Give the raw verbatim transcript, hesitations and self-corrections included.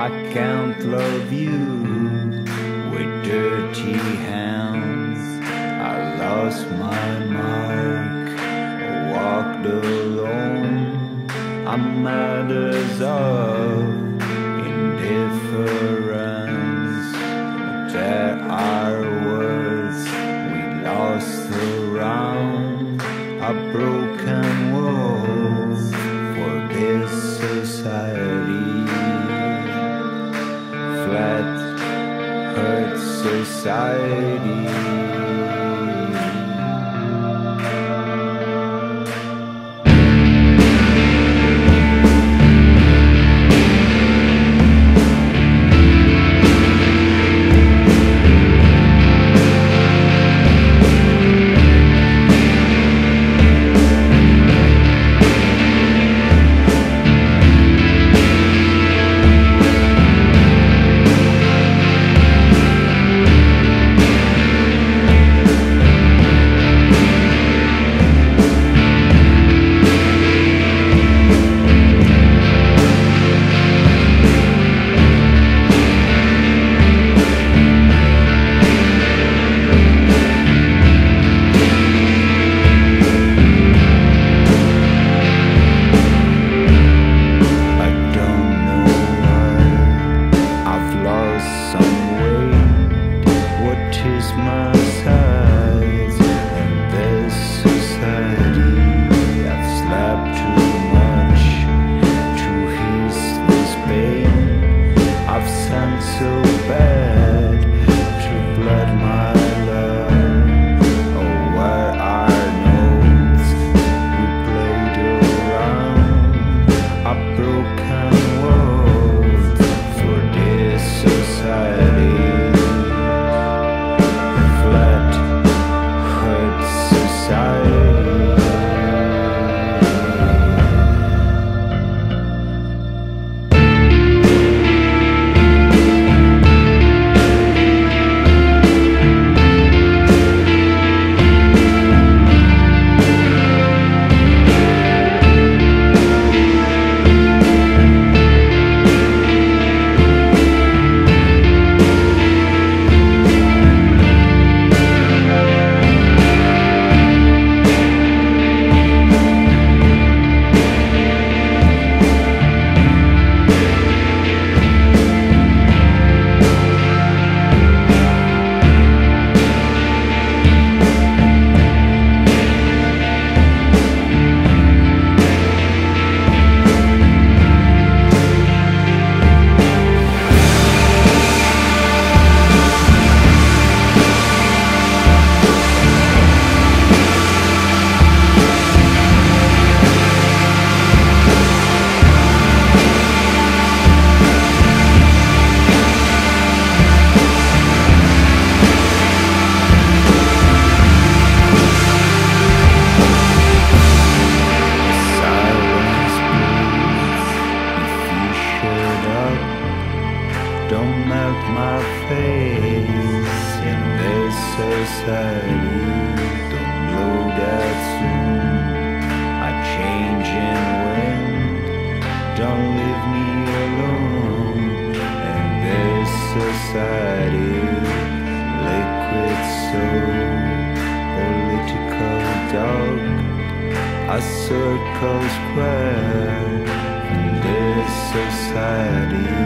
I can't love you with dirty hands. I lost my mark, walked alone. I'm matters of indifference. There are words we lost around a broken world for this society. Hurt society. Don't melt my face in this society. Don't blow that soon. I change in wind. Don't leave me alone in this society. Liquid soul, political dog, a circle square in this society.